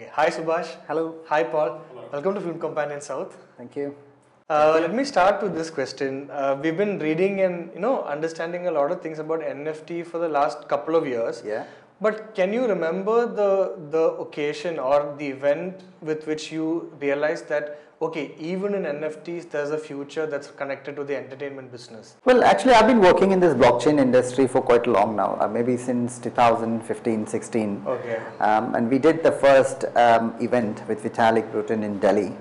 Okay. Hi Subhash. Hello. Hi Paul. Hello. Welcome to Film Companion South. Thank you. Let me start with this question. We've been reading and understanding a lot of things about NFT for the last couple of years. Yeah. But can you remember the occasion or the event with which you realized that okay, even in NFTs, there's a future that's connected to the entertainment business? Well, actually, I've been working in this blockchain industry for quite long now, maybe since 2015, 16. Okay. And we did the first event with Vitalik Buterin in Delhi.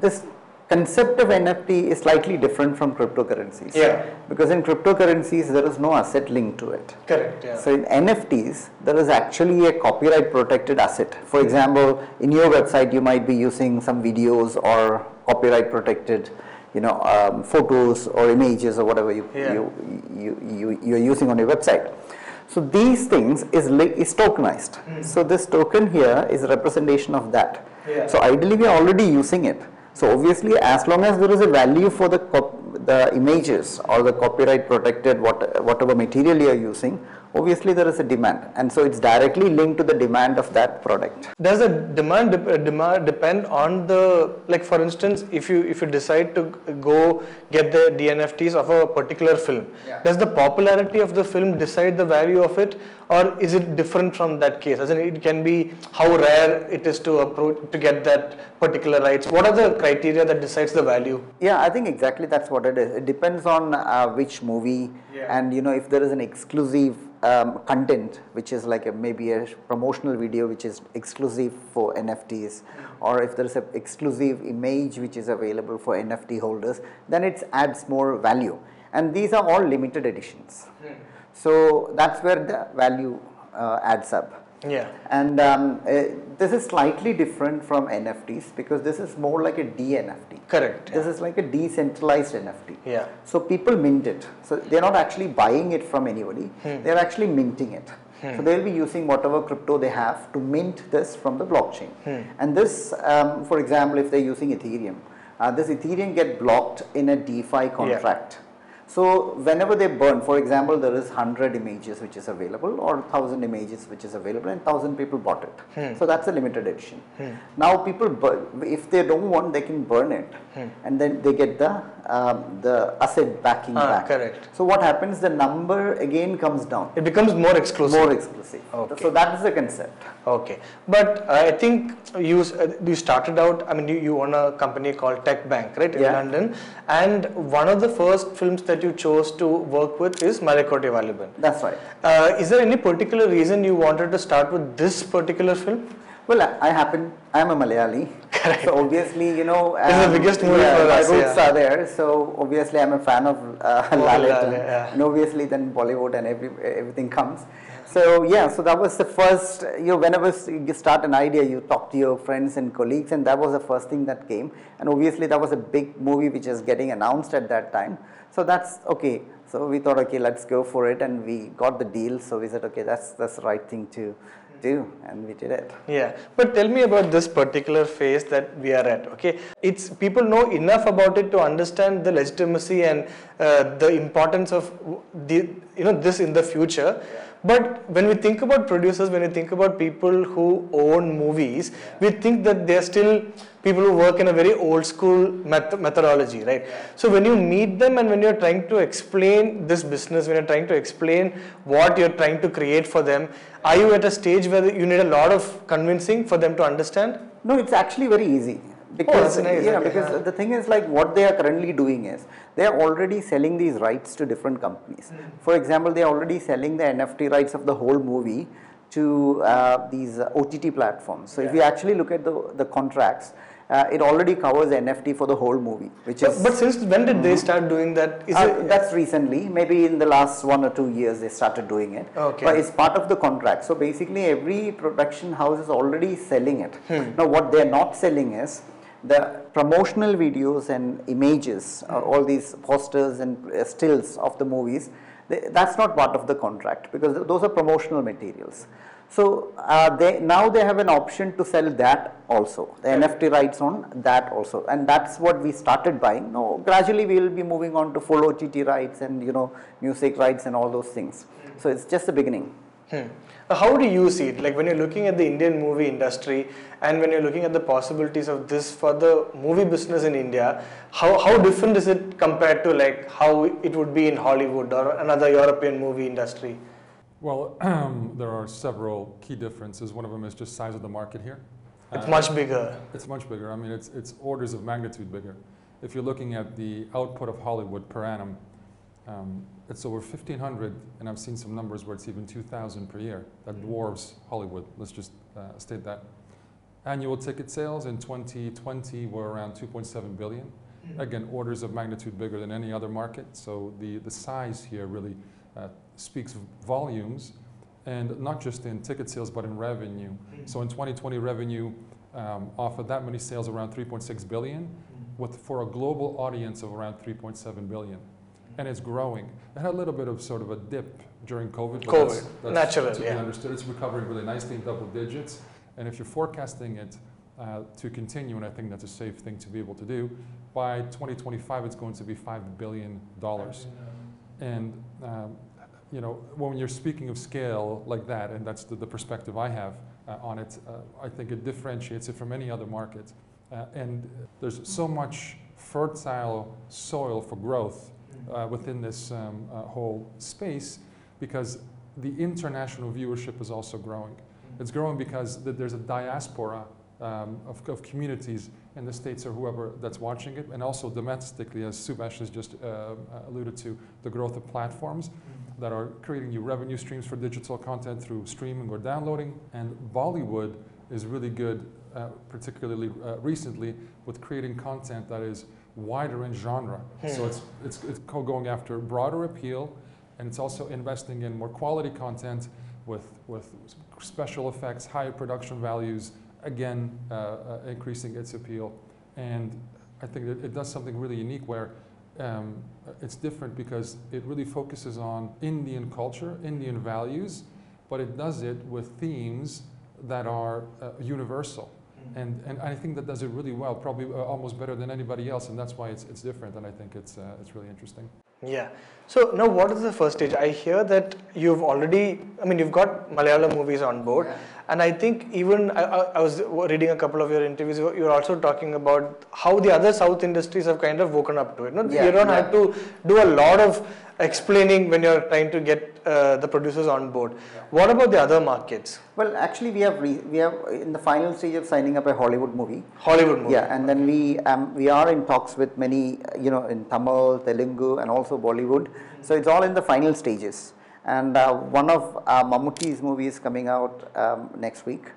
This concept of NFT is slightly different from cryptocurrencies. Yeah. Because in cryptocurrencies, there is no asset linked to it. Correct. Yeah. So in NFTs, there is actually a copyright protected asset. For example, in your website, you might be using some videos or copyright protected, photos or images or whatever you're using on your website. So these things is tokenized. So this token here is a representation of that. Yeah. So ideally, we are already using it. So obviously, as long as there is a value for the images or the copyright protected whatever material you are using, obviously there is a demand, and so it's directly linked to the demand of that product. Does the demand depend on the, like, for instance, if you decide to go get the DNFTs of a particular film, does the popularity of the film decide the value of it, or is it different from that case? As in, it can be how rare it is to get that particular rights. What are the criteria that decides the value? Yeah, I think exactly that's what it is. It depends on which movie, and if there is an exclusive content, which is like maybe a promotional video which is exclusive for NFTs, or if there is an exclusive image which is available for NFT holders, then it adds more value. And these are all limited editions. So that's where the value adds up. Yeah. And this is slightly different from NFTs because this is more like a DNFT. Correct. Yeah. This is like a decentralized NFT. Yeah. So people mint it. So they're not actually buying it from anybody. They're actually minting it. So they'll be using whatever crypto they have to mint this from the blockchain. And this, for example, if they're using Ethereum, this Ethereum get blocked in a DeFi contract. Yeah. So whenever they burn, for example, there is 100 images which is available or 1,000 images which is available and 1,000 people bought it. So that's a limited edition. Now people, if they don't want, they can burn it and then they get the asset back. Correct. So what happens, the number again comes down. It becomes more exclusive. Okay. So that is the concept. Okay. But I think you started out, I mean, you own a company called Tech Bank, right, in London. And one of the first films that you chose to work with is Malay. That's right. Is there any particular reason you wanted to start with this particular film? Well, I am a Malayali. Correct. So obviously, this is the biggest movie for us. My roots are there. So obviously, I'm a fan of Lale. And obviously, then Bollywood and everything comes. So so that was the first. Whenever you start an idea, you talk to your friends and colleagues, and that was the first thing that came. And obviously, that was a big movie which is getting announced at that time. So that's okay. So we thought, okay, let's go for it, and we got the deal. So we said, okay, that's the right thing to do, and we did it. Yeah, but tell me about this particular phase that we are at. Okay, it's people know enough about it to understand the legitimacy and the importance of this in the future. Yeah. But when we think about producers, when we think about people who own movies, we think that they're still people who work in a very old school methodology, right? Yeah. So when you meet them and when you're trying to explain this business, when you're trying to explain what you're trying to create for them, are you at a stage where you need a lot of convincing for them to understand? No, it's actually very easy. Because the thing is, like, what they are currently doing is they are already selling these rights to different companies. For example, they are already selling the NFT rights of the whole movie to these OTT platforms. So if you actually look at the contracts, it already covers NFT for the whole movie, which is. But since when did they start doing that? That's recently, maybe in the last 1 or 2 years they started doing it. Okay. But it's part of the contract. So basically, every production house is already selling it. Now, what they are not selling is the promotional videos and images, all these posters and stills of the movies. That's not part of the contract because those are promotional materials. So they have an option to sell that also, the NFT rights on that also, and that's what we started buying. Now gradually we will be moving on to full OTT rights and music rights and all those things. So it's just the beginning. How do you see it? Like when you're looking at the Indian movie industry and when you're looking at the possibilities of this for the movie business in India, how different is it compared to like how it would be in Hollywood or another European movie industry? Well, there are several key differences. One of them is just size of the market here. It's much bigger. It's much bigger. I mean, it's orders of magnitude bigger. If you're looking at the output of Hollywood per annum, it's over 1,500, and I've seen some numbers where it's even 2,000 per year. That dwarves Hollywood. Let's just state that. Annual ticket sales in 2020 were around 2.7 billion. Again, orders of magnitude bigger than any other market. So the size here really speaks volumes, and not just in ticket sales, but in revenue. So in 2020, revenue off of that many sales around 3.6 billion, for a global audience of around 3.7 billion. And it's growing. It had a little bit of sort of a dip during COVID. But that's natural, to be understood. It's recovering really nicely in double digits. And if you're forecasting it to continue, and I think that's a safe thing to be able to do, by 2025 it's going to be $5 billion. And you know, when you're speaking of scale like that, and that's the perspective I have on it, I think it differentiates it from any other market. And there's so much fertile soil for growth within this whole space, because the international viewership is also growing. It's growing because there's a diaspora of communities in the States or whoever that's watching it, and also domestically, as Subash has just alluded to, the growth of platforms that are creating new revenue streams for digital content through streaming or downloading. And Bollywood is really good, particularly recently, with creating content that is wider in genre. So it's going after broader appeal, and it's also investing in more quality content with special effects, higher production values, again increasing its appeal. And I think that it does something really unique where it's different because it really focuses on Indian culture, Indian values, but it does it with themes that are universal. And I think that does it really well, probably almost better than anybody else, and that's why it's different, and I think it's really interesting. Yeah. So now what is the first stage? I hear that you've already, I mean, you've got Malayalam movies on board, and I think even, I was reading a couple of your interviews, you were also talking about how the other South industries have kind of woken up to it. You don't have to do a lot of explaining when you're trying to get the producers on board. What about the other markets? Well, actually, we have in the final stage of signing up a Hollywood movie. Yeah, and then we are in talks with many, you know, in Tamil, Telugu, and also Bollywood. So it's all in the final stages. And one of Mammootty's movies coming out next week,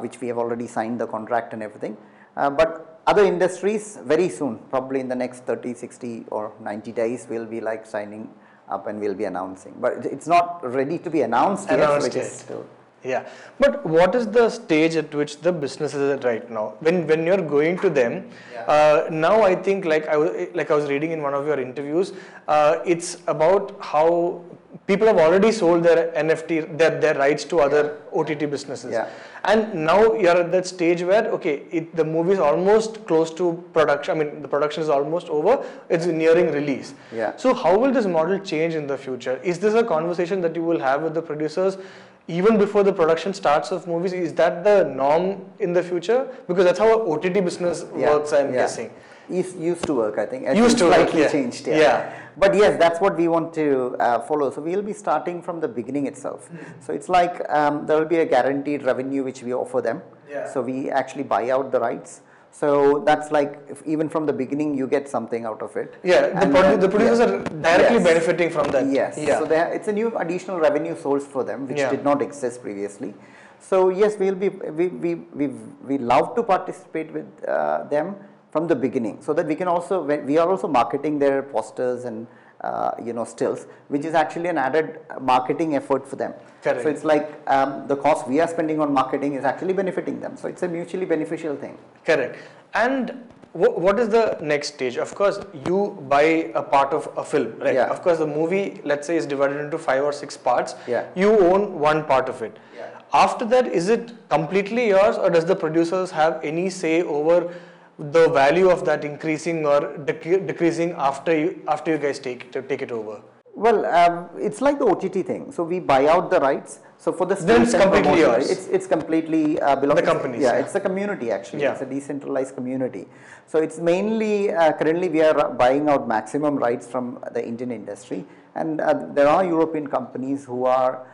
which we have already signed the contract and everything. But other industries very soon, probably in the next 30, 60 or 90 days, we'll be like signing up and we'll be announcing. But it's not ready to be announced yet. But what is the stage at which the business is at right now? When you're going to them, now I think like I was reading in one of your interviews, it's about how people have already sold their NFT, their rights to other OTT businesses. And now you're at that stage where, okay, the movie is almost close to production. I mean, the production is almost over. It's nearing release. So how will this model change in the future? Is this a conversation that you will have with the producers even before the production starts of movies? Is that the norm in the future? Because that's how OTT business works, I'm guessing. Used to work, I think. Changed. But yes, that's what we want to follow. So we'll be starting from the beginning itself. So it's like there will be a guaranteed revenue which we offer them. So we actually buy out the rights. So that's like, if even from the beginning you get something out of it. The producers are directly benefiting from that. So it's a new additional revenue source for them which did not exist previously. So yes, we love to participate with them from the beginning, so that we can also, we are also marketing their posters and stills, which is actually an added marketing effort for them. So it's like the cost we are spending on marketing is actually benefiting them. So it's a mutually beneficial thing. And what is the next stage? Of course, you buy a part of a film, right? Of course, the movie, let's say, is divided into 5 or 6 parts. You own one part of it. After that, is it completely yours, or does the producers have any say over the value of that increasing or decreasing after you guys take it over? Well, it's like the OTT thing. So we buy out the rights, So for the then it's completely yours. It's completely belongs to the companies. Yeah, it's a community actually. Yeah. It's a decentralized community. So it's mainly currently we are buying out maximum rights from the Indian industry, and there are European companies who are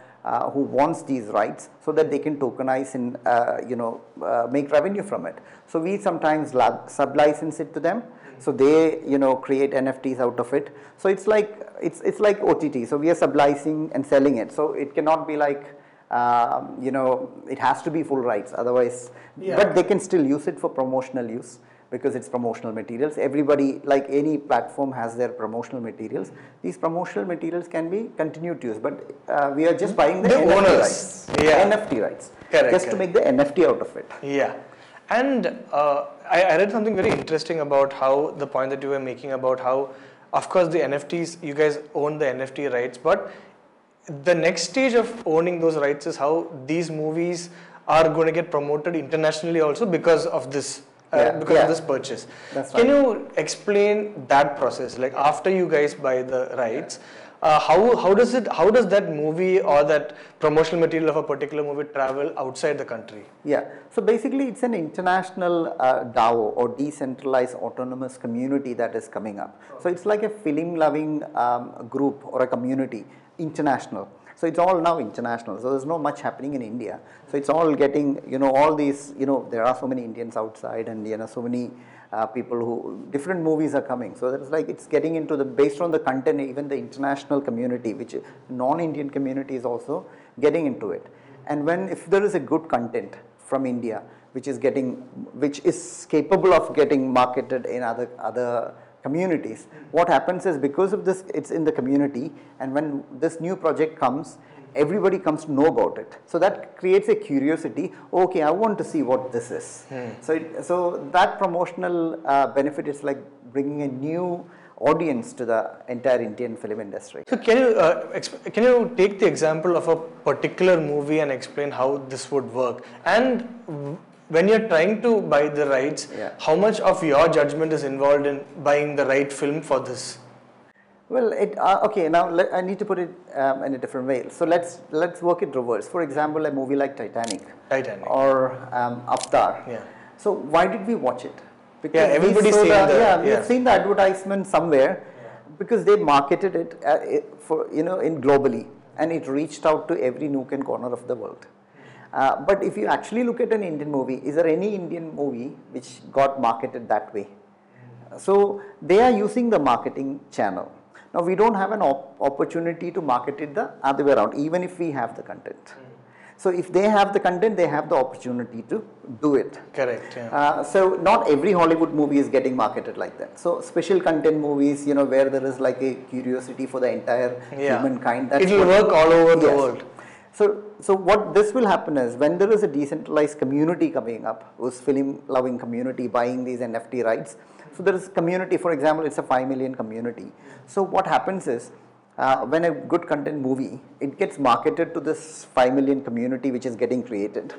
who wants these rights so that they can tokenize and make revenue from it. So we sometimes sub-license it to them. So they, create NFTs out of it. So it's like OTT. So we are sublicensing and selling it. So it cannot be like, it has to be full rights. Otherwise, yeah. But they can still use it for promotional use because it's promotional materials. Everybody, like any platform, has their promotional materials. These promotional materials can be continued to use. But we are just buying the NFT owners. Rights. Yeah. NFT rights. Correct, just to make the NFT out of it. Yeah. And I read something very interesting about how the point that you were making about how, of course, the NFTs, you guys own the NFT rights, but the next stage of owning those rights is how these movies are going to get promoted internationally also because of this of this purchase. That's right. Can you explain that process? Like after you guys buy the rights, how does that movie or that promotional material of a particular movie travel outside the country? Yeah, so basically it's an international DAO or decentralized autonomous community that is coming up. Okay. So it's like a film-loving group or a community, international. So it's all now international. So there's not much happening in India. So it's all getting, all these, there are so many Indians outside and, so many people who, different movies are coming. So that's like, it's getting into the, based on the content, even the international community, which non-Indian community is also getting into it. And if there is a good content from India, which is capable of getting marketed in other communities. What happens is because of this, it's in the community, and when this new project comes, everybody comes to know about it. So that creates a curiosity. Okay, I want to see what this is. So that promotional benefit is like bringing a new audience to the entire Indian film industry. So can you take the example of a particular movie and explain how this would work? And when you're trying to buy the rights, how much of your judgment is involved in buying the right film for this? Well, I need to put it in a different way. So let's work it reverse. For example, a movie like Titanic, or Avatar. Yeah. So why did we watch it? Because everybody's seen that. We've seen the advertisement somewhere, because they marketed it in globally, and it reached out to every nook and corner of the world. But if you actually look at an Indian movie, is there any Indian movie which got marketed that way? So they are using the marketing channel. Now we don't have an opportunity to market it the other way around, even if we have the content. So if they have the content, they have the opportunity to do it. Correct. Yeah. So not every Hollywood movie is getting marketed like that. So special content movies, where there is like a curiosity for the entire humankind. It will work all over the world. So what this will happen is when there is a decentralized community coming up, who's film-loving community buying these NFT rights. So there is community, for example, it's a 5 million community. So what happens is when a good content movie, it gets marketed to this 5 million community which is getting created.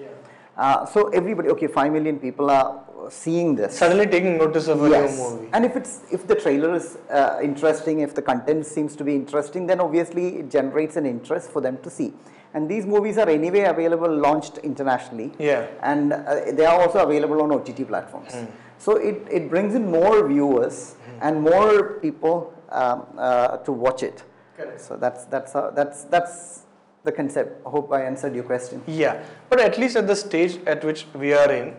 Yeah. So everybody, 5 million people are seeing this. Suddenly taking notice of a new movie. And if the trailer is interesting, if the content seems to be interesting, then obviously it generates an interest for them to see. And these movies are anyway available, launched internationally. Yeah. And they are also available on OTT platforms. So it brings in more viewers and more people to watch it. Correct. So that's the concept. I hope I answered your question. Yeah, but at least at the stage at which we are in,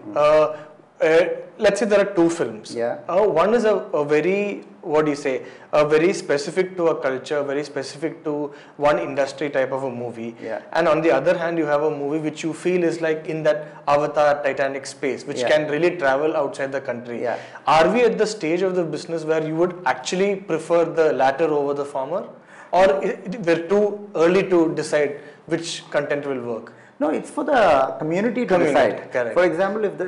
let's say there are two films. Yeah. One is a very, very specific to a culture, very specific to one industry type of a movie. Yeah. And on the other hand, you have a movie which you feel is like in that Avatar, Titanic space, which can really travel outside the country. Yeah. Are we at the stage of the business where you would actually prefer the latter over the former? Or we're too early to decide which content will work? No, it's for the community to decide. Correct. For example, if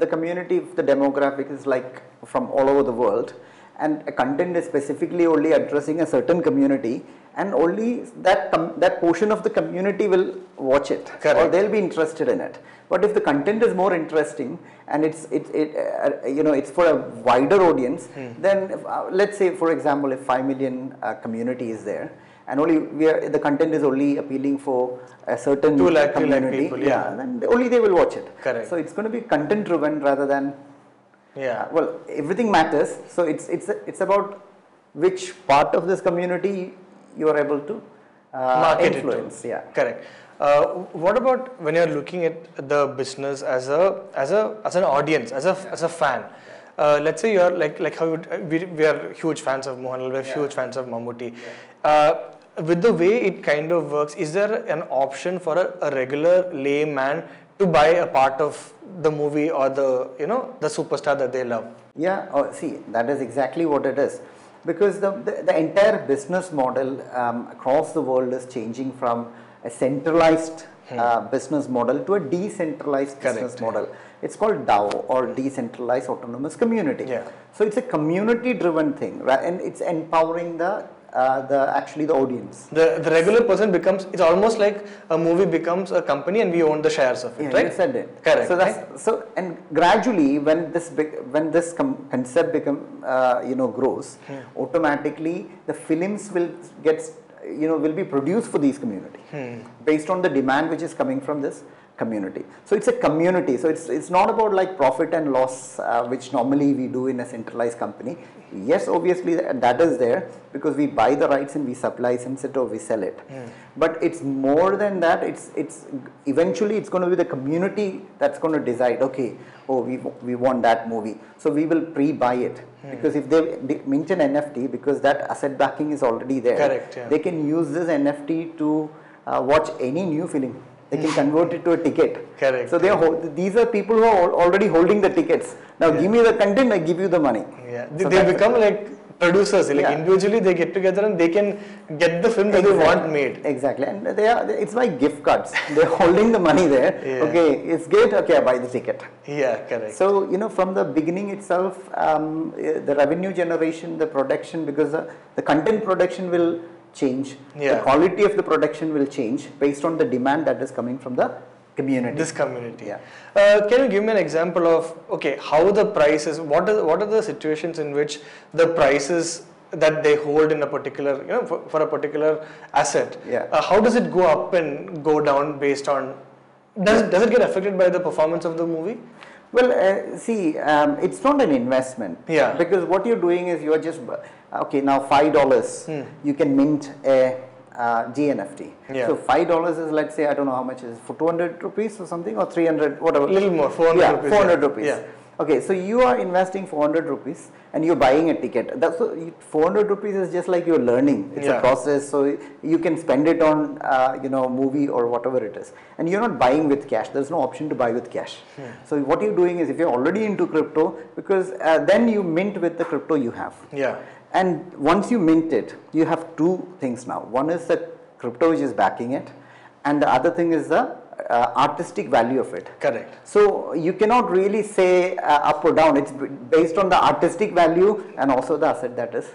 the community, if the demographic is like from all over the world, and a content is specifically only addressing a certain community, and only that portion of the community will watch it. Correct. Or they'll be interested in it. But if the content is more interesting and it's for a wider audience, then let's say for example if 5 million community is there. and only where the content is only appealing for a certain 2 lakh people, yeah, then only they will watch it. Correct. So it's going to be content driven rather than, yeah, well, everything matters. So it's about which part of this community you are able to market influence. It, yeah, correct. What about when you are looking at the business as an audience, as a fan? Let's say you are like how we are huge fans of Mohanlal, we are huge fans of Mammootty. Yeah. With the way it kind of works, is there an option for a regular layman to buy a part of the movie or the superstar that they love? Yeah, see, that is exactly what it is, because the entire business model across the world is changing from a centralized business model to a decentralized business model. It's called DAO, or Decentralized Autonomous Community. Yeah. So it's a community-driven thing, right? And it's empowering the audience. The regular person becomes, it's almost like a movie becomes a company and we own the shares of it, right? You said it. Correct. So and gradually when this concept grows, automatically the films will be produced for these community based on the demand which is coming from this community. So it's a community. So it's not about like profit and loss, which normally we do in a centralized company. Yes, obviously that is there because we buy the rights and we sub-license it or we sell it. But it's more than that. It's eventually it's going to be the community that's going to decide. Okay, we want that movie, so we will pre-buy it. Because if they mention NFT, because that asset backing is already there, correct, yeah, they can use this NFT to watch any new film. They can convert it to a ticket. Correct. So these are people who are already holding the tickets. Now give me the content, I give you the money. Yeah. So they become like producers. Like individually they get together and they can get the film that they want made. Exactly. And it's like gift cards. They're holding the money there. Yeah. Okay, it's good. Okay, I buy the ticket. Yeah, correct. So, from the beginning itself, the revenue generation, the production, because the content production will change. Yeah. The quality of the production will change based on the demand that is coming from the community. This community. Yeah. Can you give me an example of how the prices? What are the situations in which the prices that they hold in a particular for a particular asset? Yeah. How does it go up and go down based on? Does it get affected by the performance of the movie? Well, it's not an investment. Yeah. Because what you're doing is you're just now $5 you can mint a DNFT. Yeah. So $5 is, let's say, I don't know how much is for 200 rupees or something, or 300, whatever. A little more, 400 rupees. 400 rupees. Yeah. Okay, so you are investing 400 rupees and you're buying a ticket. That's 400 rupees is just like you're learning. It's a process, so you can spend it on movie or whatever it is. And you're not buying with cash. There's no option to buy with cash. Yeah. So what you're doing is, if you're already into crypto, because then you mint with the crypto you have. Yeah. And once you mint it, you have two things now. One is the crypto which is backing it, and the other thing is the artistic value of it. Correct. So you cannot really say up or down. It's based on the artistic value and also the asset that is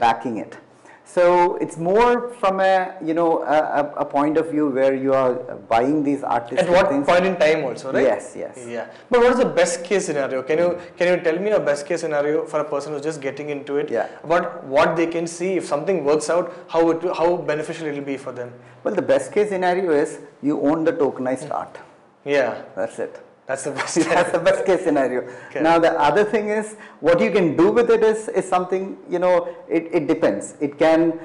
backing it. So it's more from a point of view where you are buying these artistic things. At what point in time also, right? Yes, yes. Yeah. But what is the best case scenario? Can you tell me a best case scenario for a person who's just getting into it? Yeah. About what they can see if something works out, how beneficial it will be for them? Well, the best case scenario is you own the tokenized art. Yeah. That's it. That's the best case scenario. Okay. Now the other thing is what you can do with it is something, it depends. It can,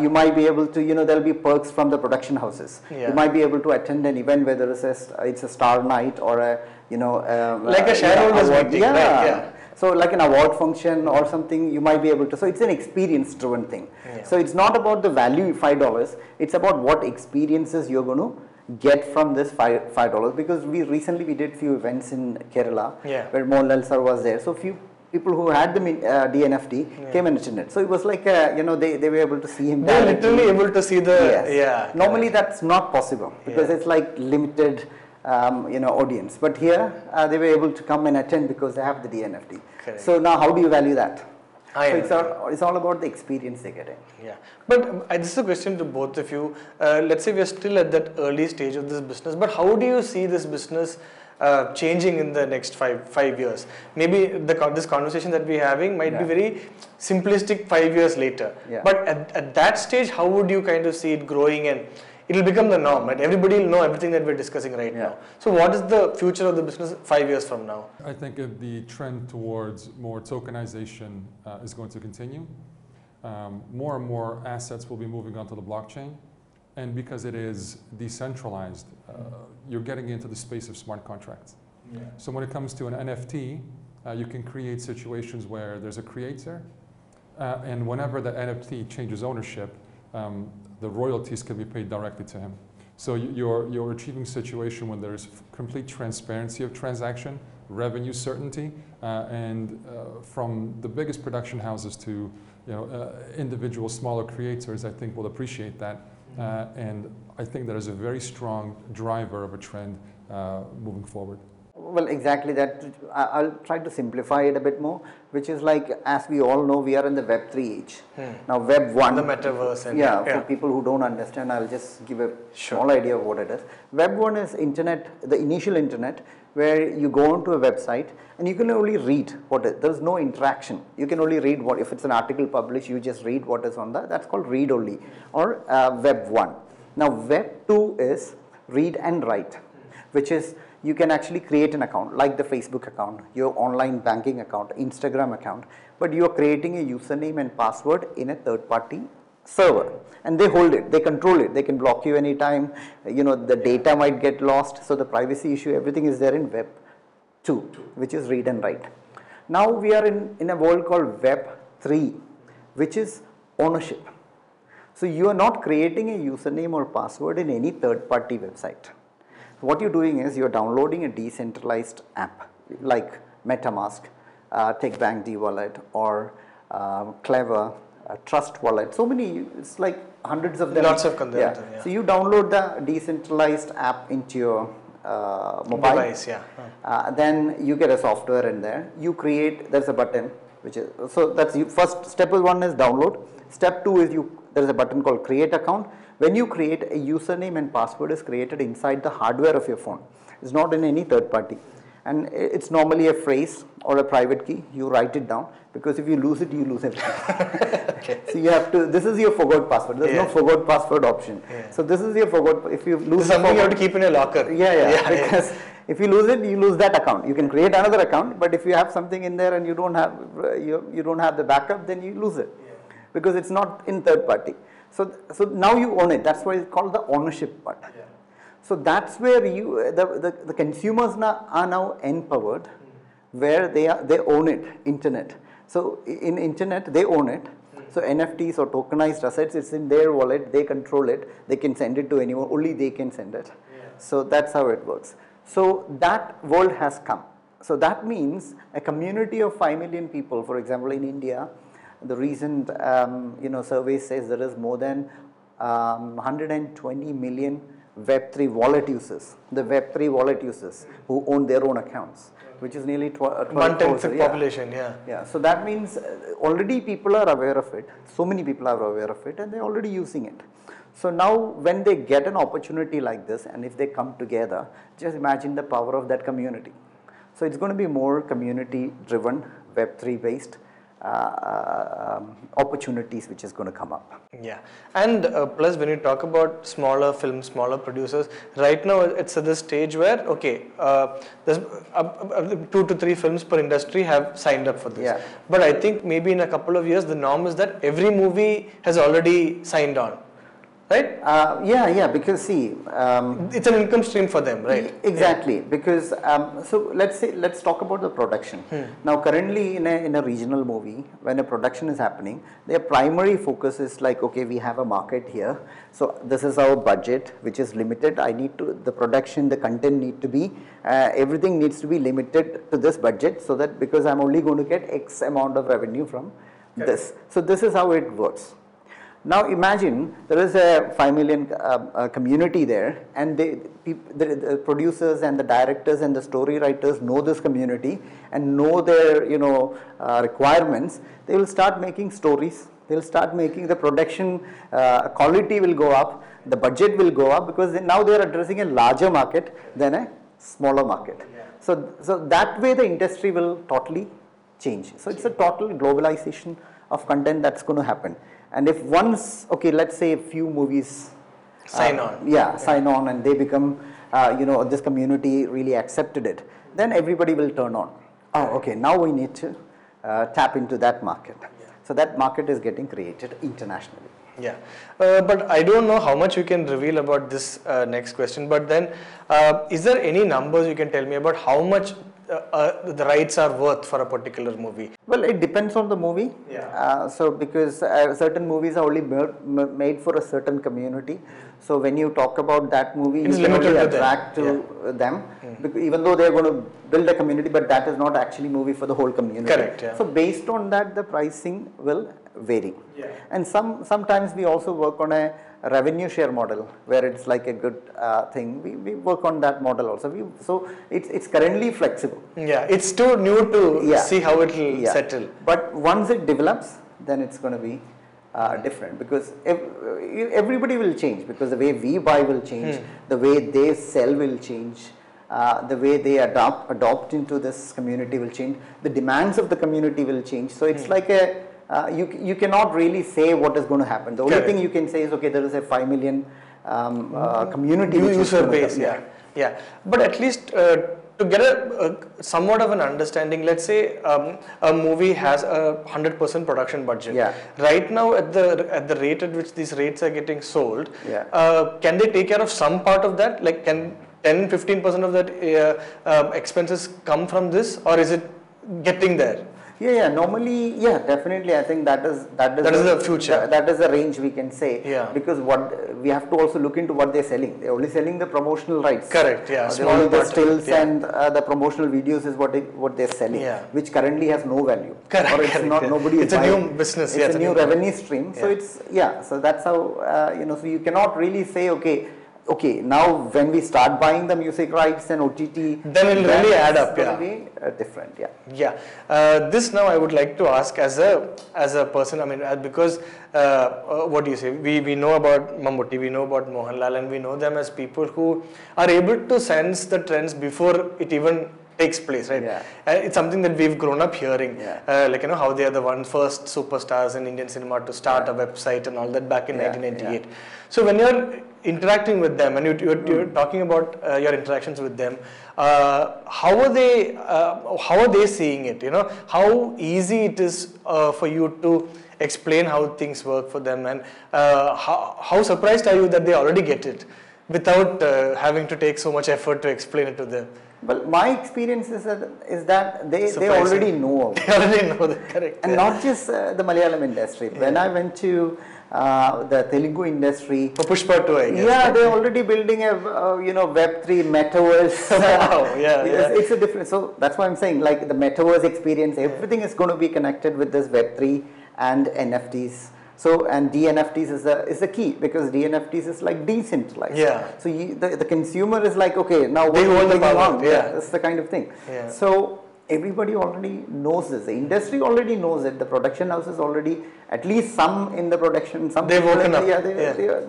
you might be able to, there'll be perks from the production houses. Yeah. You might be able to attend an event, whether it's a star night or like a shareholders meeting. Yeah. Right? Yeah. So like an award function or something you might be able to. So it's an experience driven thing. Yeah. So it's not about the value $5. It's about what experiences you're going to get from this $5, because we recently did few events in Kerala where Mohanlal sir was there. So few people who had the DNFT came and attended. So it was like they were able to see him. They were literally able to see the Normally that's not possible because it's like limited audience. But here they were able to come and attend because they have the DNFT. Correct. So now how do you value that? So it's all about the experience they're getting. Yeah, but this is a question to both of you. Let's say we're still at that early stage of this business, but how do you see this business changing in the next five years. Maybe this conversation that we're having might be very simplistic 5 years later. Yeah. But at that stage, how would you kind of see it growing, and it will become the norm, right? Everybody will know everything that we're discussing right now. So what is the future of the business 5 years from now? I think the trend towards more tokenization is going to continue. More and more assets will be moving onto the blockchain. And because it is decentralized, you're getting into the space of smart contracts. Yeah. So when it comes to an NFT, you can create situations where there's a creator, and whenever the NFT changes ownership, the royalties can be paid directly to him. So you're achieving a situation when there's complete transparency of transaction, revenue certainty, and from the biggest production houses to individual smaller creators, I think will appreciate that. And I think that is a very strong driver of a trend moving forward. Well, exactly that. I'll try to simplify it a bit more, which is like, as we all know, we are in the Web3 age. Now, Web 1. The metaverse. And for people who don't understand, I'll just give a small idea of what it is. Web 1 is internet, the initial internet, where you go onto a website and you can only read what it is. There's no interaction. You can only read what, if it's an article published, you just read what is on that. That's called read only, or Web 1. Now, Web 2 is read and write, which is you can actually create an account, like the Facebook account, your online banking account, Instagram account, but you are creating a username and password in a third-party server, and they hold it, they control it, they can block you anytime, the data might get lost, so the privacy issue, everything is there in Web 2, which is read and write. Now we are in a world called Web 3, which is ownership. So you are not creating a username or password in any third-party website. What you're doing is you're downloading a decentralized app like MetaMask, Tech Bank D Wallet, or Clever, Trust Wallet. So many, it's like hundreds of them. Lots of content. Yeah. So you download the decentralized app into your mobile device. Then you get a software in there. You create. There's a button which is so that's you. First step one is download. Step two is you. There's a button called Create Account. When you create, a username and password is created inside the hardware of your phone. It's not in any third party. And it's normally a phrase or a private key. You write it down, because if you lose it, you lose everything. So you have to, this is your forgot password. There's no forgot password option. So this is your forgot, if you lose something you have to keep in a locker. Because if you lose it, you lose that account. You can create another account, but if you have something in there and you don't have, you don't have the backup, then you lose it. Because it's not in third party. So now you own it. That's why it's called the ownership part. So that's where you the consumers are now empowered, where they own it, internet. So in internet they own it. So NFTs or tokenized assets, it's in their wallet. They control it. They can send it to anyone. Only they can send it. So that's how it works. So that world has come. So that means a community of 5 million people, for example, in India. The recent survey says there is more than 120 million Web3 wallet users, who own their own accounts, which is nearly 1/10 of population. So that means already people are aware of it. So many people are aware of it, and they're already using it. So now when they get an opportunity like this, and if they come together, just imagine the power of that community. So it's going to be more community-driven, Web3 based. Opportunities which is going to come up. And plus when you talk about smaller films, smaller producers, right now it's at this stage where, there's 2 to 3 films per industry have signed up for this. But I think maybe in a couple of years the norm is that every movie has already signed on. Right? Because see, it's an income stream for them, right? Exactly. Because so let's talk about the production. Now, currently in a regional movie, when a production is happening, their primary focus is like, okay, we have a market here, so this is our budget, which is limited. I need to the production, the content need to be everything needs to be limited to this budget, so that because I'm only going to get X amount of revenue from this. So this is how it works. Now imagine there is a 5 million community there, and the producers and the directors and the story writers know this community and know their requirements. They will start making stories. They will start making the production quality will go up. The budget will go up because now they are addressing a larger market than a smaller market. Yeah. So that way the industry will totally change. So it's a total globalization of content that's going to happen. And if once, okay, let's say a few movies sign on and they become, this community really accepted it, then everybody will turn on. Oh, okay, now we need to tap into that market. Yeah. So that market is getting created internationally. Yeah, but I don't know how much you can reveal about this next question, but then is there any numbers you can tell me about how much the rights are worth for a particular movie? Well, it depends on the movie. Yeah. Because certain movies are only made for a certain community. So when you talk about that movie, it's you can only attract to them. Mm. Even though they're going to build a community, but that is not actually movie for the whole community. Correct. Yeah. So based on that, the pricing will vary. Yeah. And sometimes we also work on a revenue share model where it's like a good thing. We work on that model also. So it's currently flexible. Yeah, it's too new to see how it will settle. But once it develops, then it's going to be different, because everybody will change, because the way we buy will change, the way they sell will change, the way they adopt into this community will change, the demands of the community will change. So it's like a you cannot really say what is going to happen. The only thing you can say is, okay, there is a 5 million community user base. Yeah. But at least to get a somewhat of an understanding, let's say a movie has a 100% production budget. Yeah. Right now, at the rate at which these rates are getting sold, can they take care of some part of that? Like, can 10-15% of that expenses come from this, or is it getting there? Normally, definitely. I think that is the future. That is the range we can say. Yeah. Because what we have to also look into what they're selling. They're only selling the promotional rights. Correct. Yeah. Only the stills and the promotional videos is what they're selling. Yeah. Which currently has no value. Correct. Or it's not. Nobody. It's a new business. It's a new revenue stream. Yeah. So it's So that's how So you cannot really say okay, now when we start buying the music rights and OTT, then it will really add up. It's going to be different. This now I would like to ask as a person, because what do you say, we know about Mammootty, we know about Mohanlal, and we know them as people who are able to sense the trends before it even takes place, right? Yeah. It's something that we've grown up hearing, how they are the first superstars in Indian cinema to start a website and all that back in 1998. Yeah. So when you're interacting with them and you're talking about your interactions with them, how are they seeing it? How easy it is for you to explain how things work for them, and how surprised are you that they already get it without having to take so much effort to explain it to them? Well, my experience is that they already know. They already know that, correct. And not just the Malayalam industry. Yeah. When I went to the Telugu industry, for Pushpa 2, I guess. Yeah, they're already building a Web3 metaverse. Wow, it's a different. So that's why I'm saying, like, the metaverse experience, everything is going to be connected with this Web3 and NFTs. So, and DNFTs is the key, because DNFTs is like decentralized. Yeah. So the consumer is like, okay, now what do we want? Yeah. That's the kind of thing. Yeah. So everybody already knows this. The industry already knows it. The production houses already, at least some in the production, some they've woken up.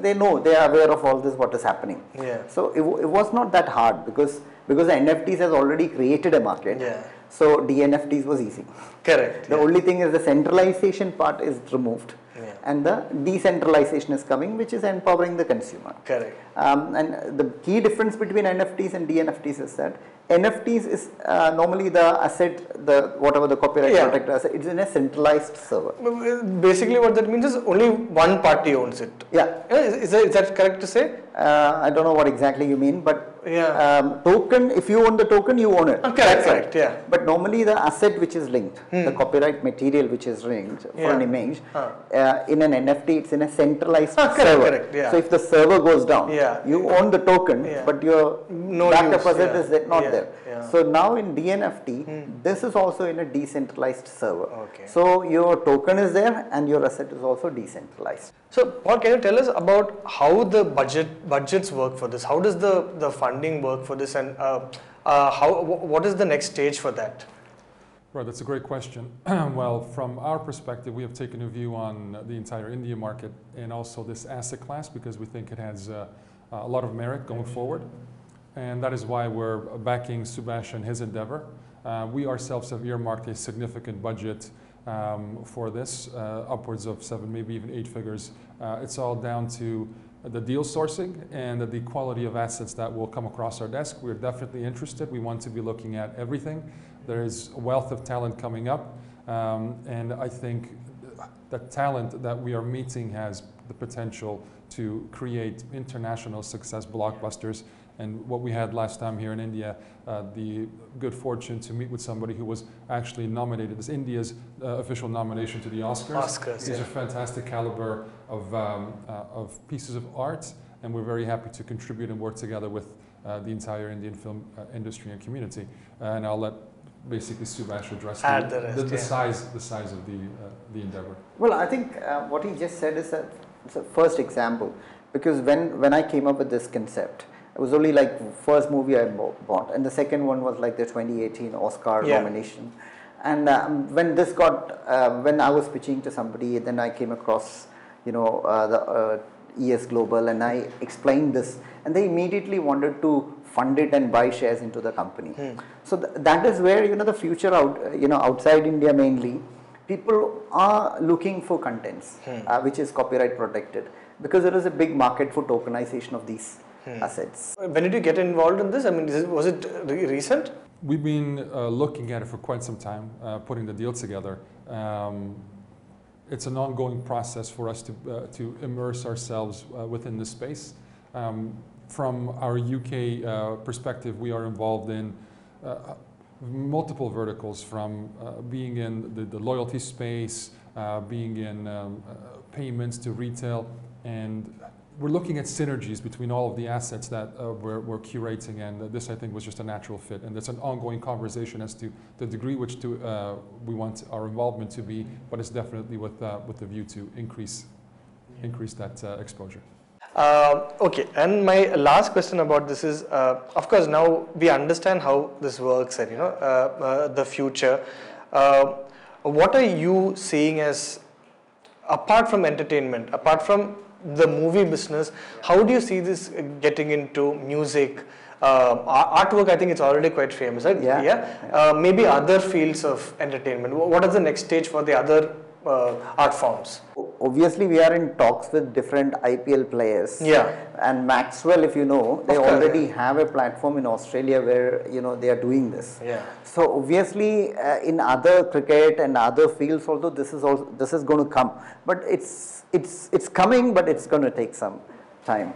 They know. They are aware of all this, what is happening. Yeah. So it was not that hard, because the NFTs has already created a market. Yeah. So DNFTs was easy. Correct. The only thing is the centralization part is removed. And the decentralization is coming, which is empowering the consumer. Correct. And the key difference between NFTs and DNFTs is that NFTs is normally the asset, the copyright protected asset. It's in a centralized server. Basically, what that means is only one party owns it. Yeah. Is that correct to say? I don't know what exactly you mean, but token. If you own the token, you own it. Okay, that's correct. Right. Yeah. But normally, the asset which is linked, the copyright material which is linked for an image, in an NFT, it's in a centralized server. Correct. Yeah. So if the server goes down, you own the token, but your backup asset is not there. Yeah. So now in DNFT, this is also in a decentralized server. Okay. So your token is there, and your asset is also decentralized. So Paul, can you tell us about how the budgets work for this? How does the funding work for this, and what is the next stage for that? Right, that's a great question. Well, from our perspective, we have taken a view on the entire India market and also this asset class, because we think it has a lot of merit going forward. and that is why we're backing Subash and his endeavor. We ourselves have earmarked a significant budget for this, upwards of 7, maybe even 8 figures. It's all down to the deal sourcing and the quality of assets that will come across our desk. We're definitely interested. We want to be looking at everything. There is a wealth of talent coming up, and I think the talent that we are meeting has the potential to create international success blockbusters. And what we had last time here in India, the good fortune to meet with somebody who was actually nominated as India's official nomination to the Oscars. These are fantastic caliber of pieces of art, and we're very happy to contribute and work together with the entire Indian film industry and community. And I'll let basically Subash address the size of the endeavor. Well, I think what he just said is a first example, because when I came up with this concept, it was only like first movie I bought, and the second one was like the 2018 Oscar nomination. And when this got, when I was pitching to somebody, then I came across, you know, the ES Global, and I explained this, and they immediately wanted to fund it and buy shares into the company. So that is where, you know, the future out, you know, outside India mainly, people are looking for contents which is copyright protected, because there is a big market for tokenization of these assets. When did you get involved in this? I mean, was it recent? We've been looking at it for quite some time, putting the deal together. It's an ongoing process for us to immerse ourselves within this space. From our UK perspective, we are involved in multiple verticals, from being in the loyalty space, being in payments to retail, and we're looking at synergies between all of the assets that we're curating, and this I think was just a natural fit. And it's an ongoing conversation as to the degree which to, we want our involvement to be, but it's definitely with the view to increase that exposure. Okay, and my last question about this is, of course, now we understand how this works and, you know, the future. What are you seeing as, apart from entertainment, apart from the movie business, how do you see this getting into music? Artwork, I think it's already quite famous, right? Maybe other fields of entertainment. What is the next stage for the other art forms? Obviously, we are in talks with different IPL players. And Maxwell, if you know, they already have a platform in Australia where, you know, they are doing this. So obviously, in other cricket and other fields, although this is going to come, but it's coming, but it's going to take some time.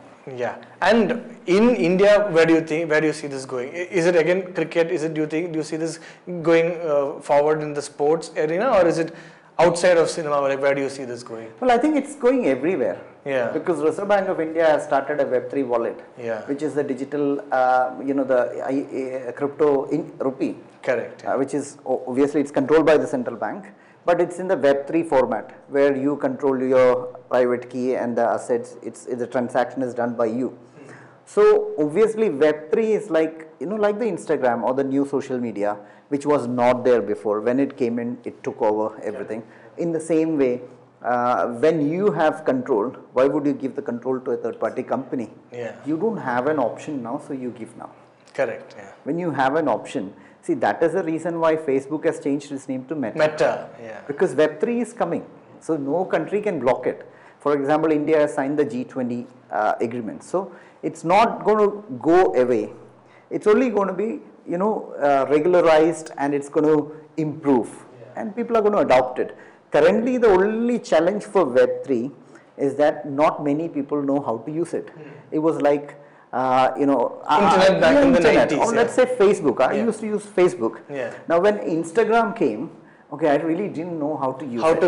And in India, where do you see this going? Is it again cricket? Is it, do you see this going forward in the sports arena, or is it outside of cinema? Like, where do you see this going? Well, I think it's going everywhere. Because Reserve Bank of India has started a Web3 wallet, which is the digital, you know, the crypto in rupee. Which is, obviously, it's controlled by the central bank, but it's in the Web3 format, where you control your private key and the assets. It's the transaction is done by you. So obviously, Web3 is like, you know, like the Instagram or the new social media, which was not there before. When it came in, it took over everything. In the same way, when you have control, why would you give the control to a third-party company? You don't have an option now, so you give now. When you have an option, see, that is the reason why Facebook has changed its name to Meta. Because Web3 is coming, so no country can block it. For example, India has signed the G20 agreement, so it's not going to go away. It's only going to be, you know, regularized, and it's going to improve, and people are going to adopt it. Currently, the only challenge for Web3 is that not many people know how to use it. It was like, you know, internet back in the 90s. Or let's say Facebook. I used to use Facebook. Now, when Instagram came, I really didn't know how to use it.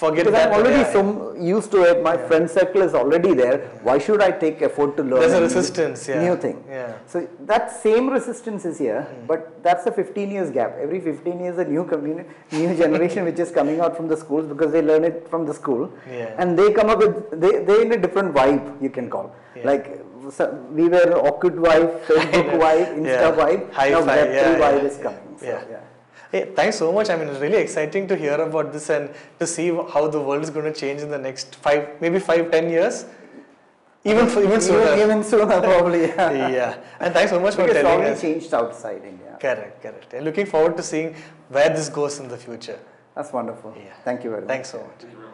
Because I'm already so used to it. My friend circle is already there. Why should I take effort to learn? There's a resistance, new thing. So that same resistance is here, but that's a 15 years gap. Every 15 years, a new community, new generation which is coming out from the schools, because they learn it from the school, and they come up with they're in a different vibe, you can call. Like, so we were Orkut vibe, Facebook vibe, Insta vibe. Now Web3 vibe is coming. Hey, thanks so much. I mean, it's really exciting to hear about this and to see how the world is going to change in the next 5, maybe 5, 10 years. Even for, even sooner. Even sooner, probably. Yeah. And thanks so much for telling us. It's already changed outside India. Correct, correct. And looking forward to seeing where this goes in the future. That's wonderful. Yeah. Thank you very much. Thanks so much.